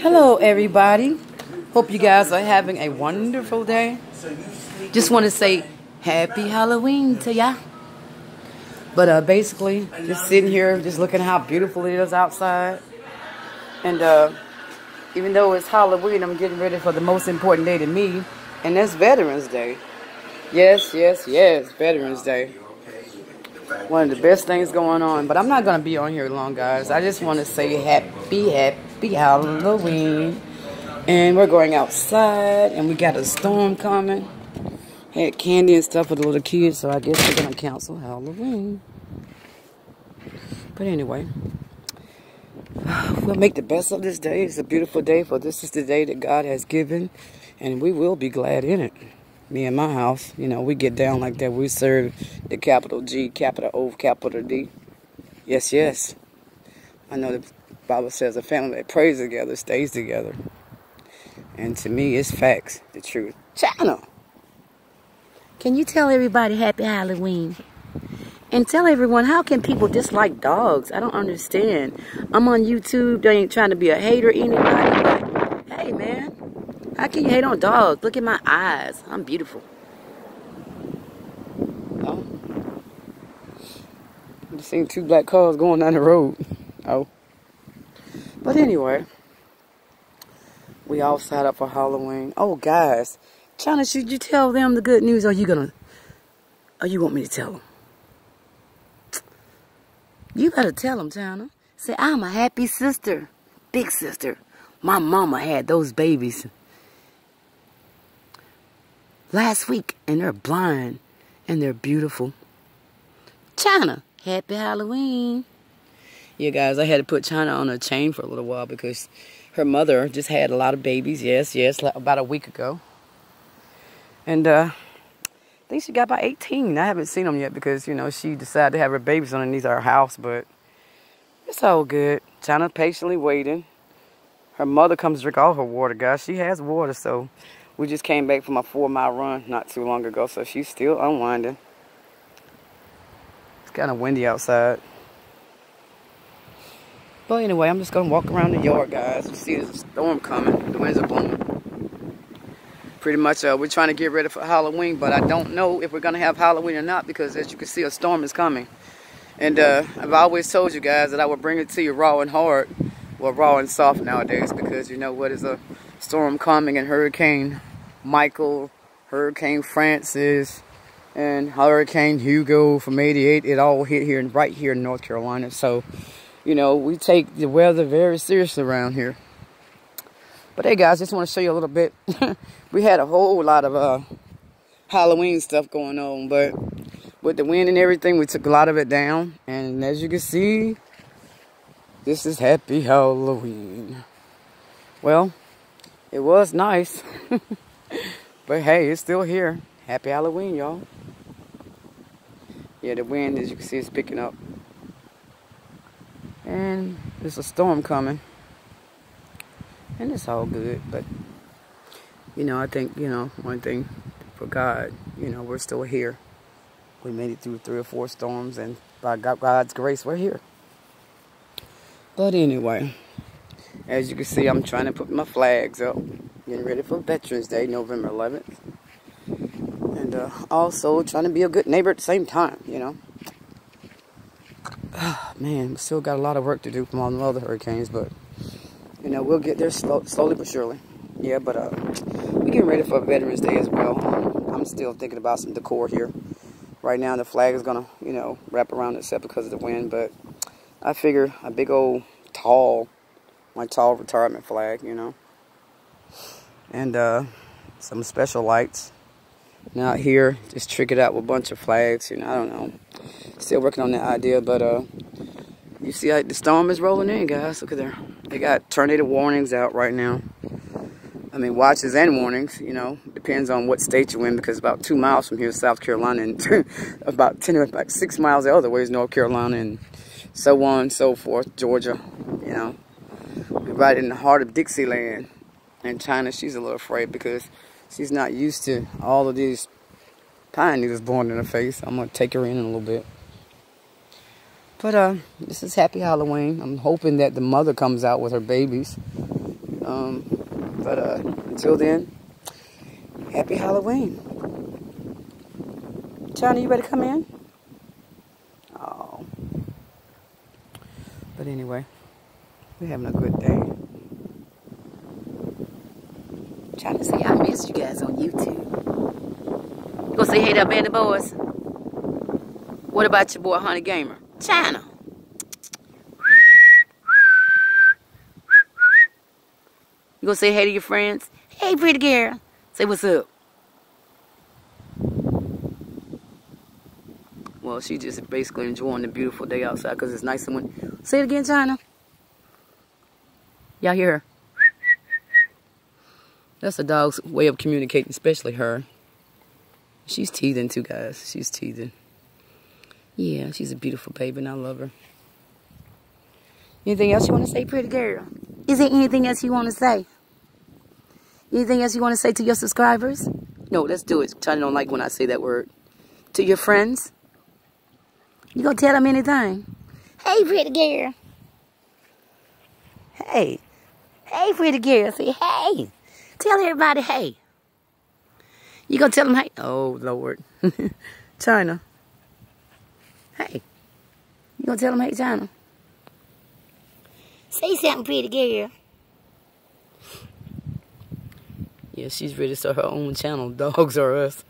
Hello everybody, hope you guys are having a wonderful day. Just want to say happy Halloween to ya. But basically, just sitting here, just looking how beautiful it is outside. And even though it's Halloween, I'm getting ready for the most important day to me, and that's Veterans Day. Yes, yes, yes, Veterans Day. One of the best things going on. But I'm not going to be on here long, guys. I just want to say happy Halloween. And we're going outside, and we got a storm coming. Had candy and stuff for the little kids, so I guess we're going to cancel Halloween. But anyway, we'll make the best of this day. It's a beautiful day, for this is the day that God has given, and we will be glad in it. Me and my house, you know, we get down like that. We serve the capital G, capital O, capital D. Yes, yes. I know the Bible says a family that prays together stays together. And to me, it's facts, the truth. China! Can you tell everybody happy Halloween? And tell everyone, how can people dislike dogs? I don't understand. I'm on YouTube. They ain't trying to be a hater or anybody. But hey, man, how can you hate on dogs? Look at my eyes. I'm beautiful. Oh. I've seen two black cars going down the road. Oh. But anyway, we all sat up for Halloween. Oh, guys. China, should you tell them the good news, or you want me to tell them? You better tell them, China. Say, I'm a happy sister, big sister. My mama had those babies last week, and they're blind, and they're beautiful. China, happy Halloween. Yeah, guys, I had to put China on a chain for a little while because her mother just had a lot of babies, yes, yes, about a week ago. And I think she got about 18. I haven't seen them yet because, you know, she decided to have her babies underneath our house. But it's all good. China patiently waiting. Her mother comes to drink all her water, guys. She has water, so we just came back from a 4-mile run not too long ago. So she's still unwinding. It's kind of windy outside. But anyway, I'm just going to walk around the yard, guys. You see there's a storm coming. The winds are blowing. Pretty much, we're trying to get ready for Halloween, but I don't know if we're going to have Halloween or not because, as you can see, a storm is coming. And I've always told you guys that I would bring it to you raw and hard, well, raw and soft nowadays, because you know what is a storm coming, and Hurricane Michael, Hurricane Francis, and Hurricane Hugo from '88, it all hit here and right here in North Carolina. So, you know, we take the weather very seriously around here. But hey guys, just want to show you a little bit. We had a whole lot of Halloween stuff going on, but with the wind and everything, we took a lot of it down. And as you can see, this is happy Halloween. Well, it was nice. But hey, it's still here. Happy Halloween, y'all. Yeah, the wind, as you can see, is picking up. And there's a storm coming. And it's all good, but, you know, I think, you know, one thing for God, you know, we're still here. We made it through 3 or 4 storms, and by God's grace, we're here. But anyway, as you can see, I'm trying to put my flags up, getting ready for Veterans Day, November 11th. And also trying to be a good neighbor at the same time, you know. Oh, man, we still got a lot of work to do from all the other hurricanes, but... You know, we'll get there slowly but surely. Yeah, but we're getting ready for Veterans Day as well. I'm still thinking about some decor here. Right now, the flag is going to, you know, wrap around itself because of the wind. But I figure a big old tall, my tall retirement flag, you know. And some special lights. Now out here, just trick it out with a bunch of flags. You know, I don't know. Still working on that idea, but... You see, like, the storm is rolling in, guys. Look at there. They got tornado warnings out right now. I mean, watches and warnings, you know. Depends on what state you're in, because about 2 miles from here is South Carolina, and about 6 miles the other way is North Carolina, and so on and so forth, Georgia, you know. We're right in the heart of Dixieland. And China, she's a little afraid because she's not used to all of these pine needles blowing in her face. I'm going to take her in a little bit. But this is Happy Halloween. I'm hoping that the mother comes out with her babies. But until then, Happy Halloween. China, you ready to come in? Oh. But anyway, we're having a good day. I'm trying to say I missed you guys on YouTube. You gonna say hey to Band of Boys? What about your boy Hunter Gamer? China. You gonna say hey to your friends? Hey, pretty girl. Say what's up. Well, she just basically enjoying the beautiful day outside because it's nice and windy. Say it again, China. Y'all hear her? That's a dog's way of communicating, especially her. She's teething too, guys. She's teething. Yeah, she's a beautiful baby and I love her. Anything else you want to say, pretty girl? Is there anything else you want to say? Anything else you want to say to your subscribers? No, let's do it. China don't like when I say that word. To your friends? You gonna tell them anything? Hey, pretty girl. Hey. Hey, pretty girl. Say, hey. Tell everybody, hey. You gonna tell them, hey? Oh, Lord. China. Hey. You gonna tell them, hey, China? Say something, pretty girl. Yeah, she's ready to start her own channel, Dogs Are Us.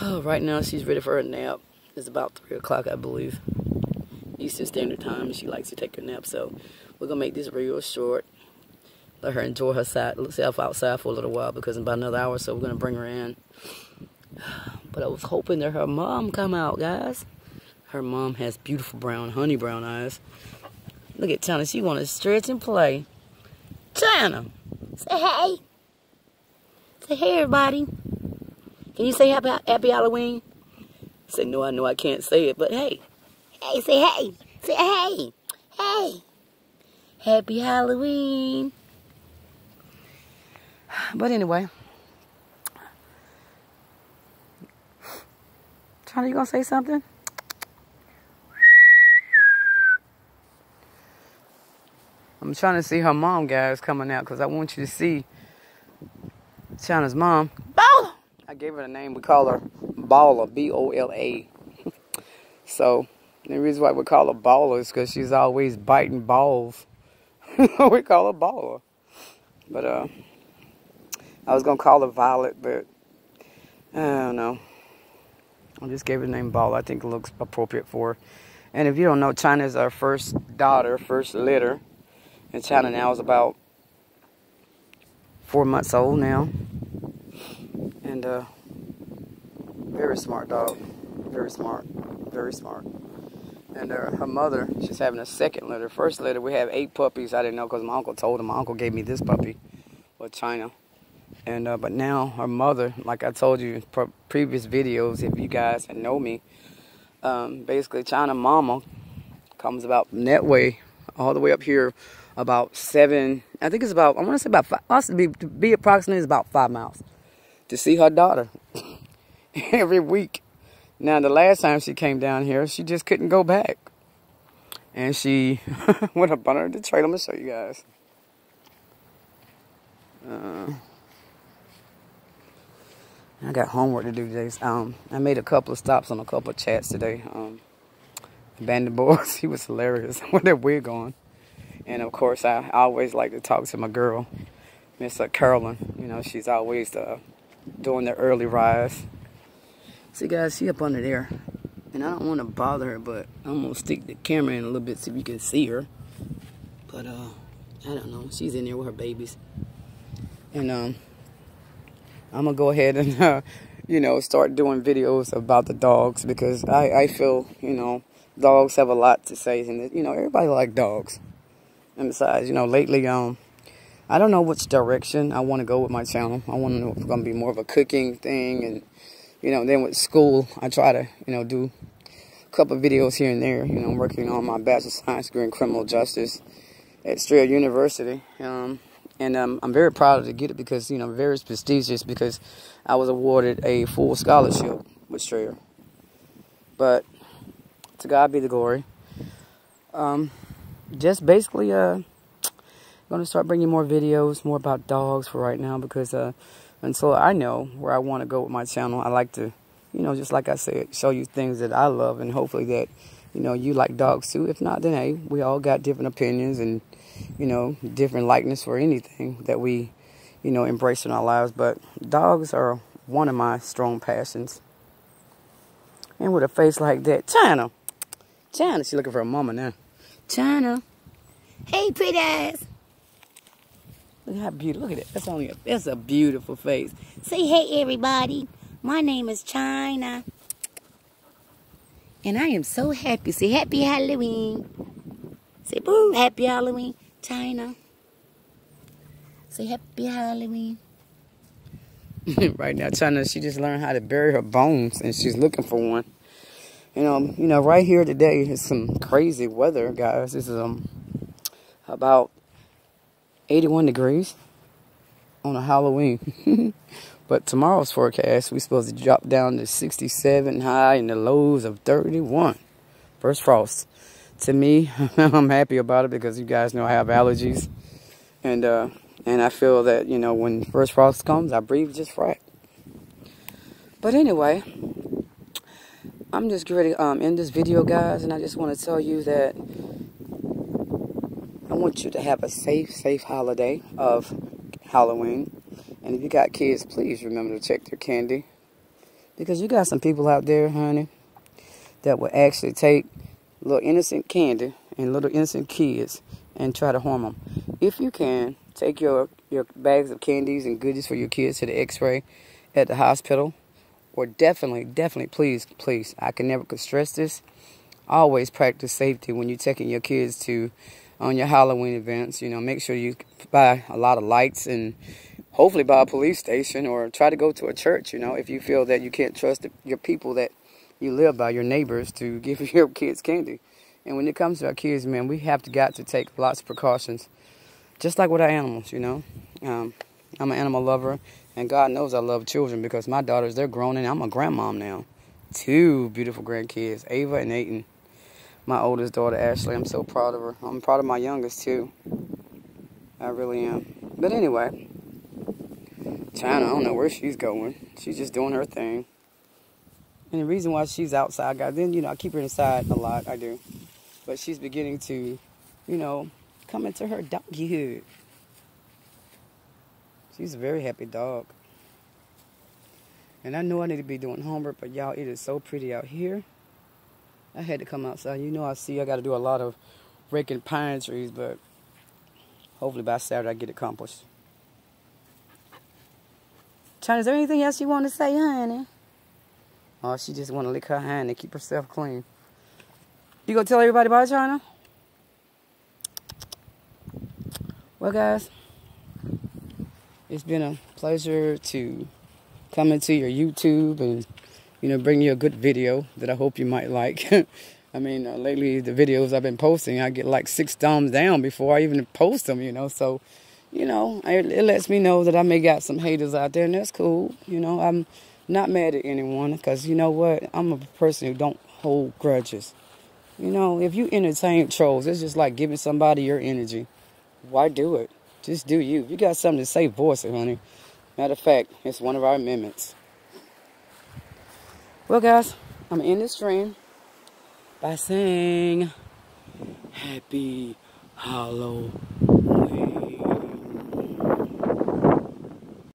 Oh, right now, she's ready for her nap. It's about 3 o'clock, I believe. Eastern Standard Time, and she likes to take her nap. So we're going to make this real short. Let her enjoy herself outside for a little while because in about another hour or so, we're going to bring her in. But I was hoping that her mom come out, guys. Her mom has beautiful brown, honey brown eyes. Look at China. She want to stretch and play. China! Say hey! Say, hey, everybody. Can you say happy Halloween? Say, no, I know I can't say it, but hey. Hey, say hey. Say hey. Hey. Happy Halloween. But anyway. China, you gonna say something? I'm trying to see her mom, guys, coming out, because I want you to see China's mom. Baller! I gave her the name. We call her Baller, B-O-L-A. So, the reason why we call her Baller is because she's always biting balls. We call her Baller. But, I was going to call her Violet, but I don't know. I just gave her the name Baller. I think it looks appropriate for her. And if you don't know, China's our first daughter, first litter. And China now is about 4 months old now, and very smart dog, very smart, and her mother, she's having a second litter. First litter, we have 8 puppies. I didn't know because my uncle told him. My uncle gave me this puppy, well, China, and but now her mother, like I told you in previous videos, if you guys know me, basically China mama comes about that way, all the way up here, about 7, I think it's about, I want to say about 5, us to be approximately is about 5 miles to see her daughter every week. Now, the last time she came down here, she just couldn't go back. And she went up under the trailer. I'm going to show you guys. I got homework to do today. I made a couple of stops on a couple of chats today. Bandit Boys, he was hilarious with that wig on. And, of course, I always like to talk to my girl, Miss Carolyn. You know, she's always doing the early rise. See, guys, she up under there. And I don't want to bother her, but I'm going to stick the camera in a little bit so you can see her. But, I don't know. She's in there with her babies. And I'm going to go ahead and, you know, start doing videos about the dogs because I feel, you know, dogs have a lot to say. And, you know, everybody likes dogs. And besides, you know, lately, I don't know which direction I want to go with my channel. I want to know if it's going to be more of a cooking thing. And, you know, then with school, I try to, you know, do a couple of videos here and there. You know, I'm working on my Bachelor of Science degree in Criminal Justice at Strayer University. And I'm very proud to get it because, you know, very prestigious because I was awarded a full scholarship with Strayer. But to God be the glory. just basically going to start bringing more videos, more about dogs for right now, because until I know where I want to go with my channel, I like to, you know, just like I said, show you things that I love, and hopefully that, you know, you like dogs too. If not, then hey, we all got different opinions and, you know, different likeness for anything that we, you know, embrace in our lives. But dogs are one of my strong passions. And with a face like that, China. China, she's looking for her mama now. China. Hey, pretty ass. Look how beautiful. Look at it. That's a beautiful face. Say hey, everybody. My name is China. And I am so happy. Say happy Halloween. Say boom, happy Halloween, China. Say happy Halloween. Right now, China, she just learned how to bury her bones, and she's looking for one. And, right here today is some crazy weather, guys. This is about 81 degrees on a Halloween. But tomorrow's forecast, we're supposed to drop down to 67 high and the lows of 31. First frost. To me, I'm happy about it because you guys know I have allergies. And I feel that, you know, when first frost comes, I breathe just right. But anyway, I'm just ready to end this video, guys. And I just want to tell you that I want you to have a safe holiday of Halloween. And if you got kids, please remember to check their candy. Because you got some people out there, honey, that will actually take little innocent candy and little innocent kids and try to harm them. If you can, take your bags of candies and goodies for your kids to the x-ray at the hospital. Or definitely, please, I can never stress this. Always practice safety when you're taking your kids to on your Halloween events. You know, make sure you buy a lot of lights and hopefully buy a police station or try to go to a church, you know, if you feel that you can't trust your people that you live by, your neighbors, to give your kids candy. And when it comes to our kids, man, we have got to take lots of precautions. Just like with our animals, you know. I'm an animal lover, and God knows I love children because my daughters, they're grown, and I'm a grandmom now. 2 beautiful grandkids, Ava and Aiden. My oldest daughter, Ashley, I'm so proud of her. I'm proud of my youngest, too. I really am. But anyway, China, I don't know where she's going. She's just doing her thing. And the reason why she's outside, guys, then, you know, I keep her inside a lot, I do. But she's beginning to, you know, coming to her doggyhood. She's a very happy dog. And I know I need to be doing homework, but y'all, it is so pretty out here. I had to come outside. You know, I got to do a lot of raking pine trees, but hopefully by Saturday I get accomplished. China, is there anything else you want to say, honey? Oh, she just want to lick her hand and keep herself clean. You gonna tell everybody bye, China? Well, guys, it's been a pleasure to come into your YouTube and, you know, bring you a good video that I hope you might like. I mean, lately, the videos I've been posting, I get like 6 thumbs down before I even post them, you know. So, you know, it lets me know that I may got some haters out there, and that's cool. You know, I'm not mad at anyone because, you know what, I'm a person who don't hold grudges. You know, if you entertain trolls, it's just like giving somebody your energy. Why do it? Just do you. If you got something to say, voice it, honey. Matter of fact, it's one of our amendments. Well, guys, I'm going to end this stream by saying Happy Halloween.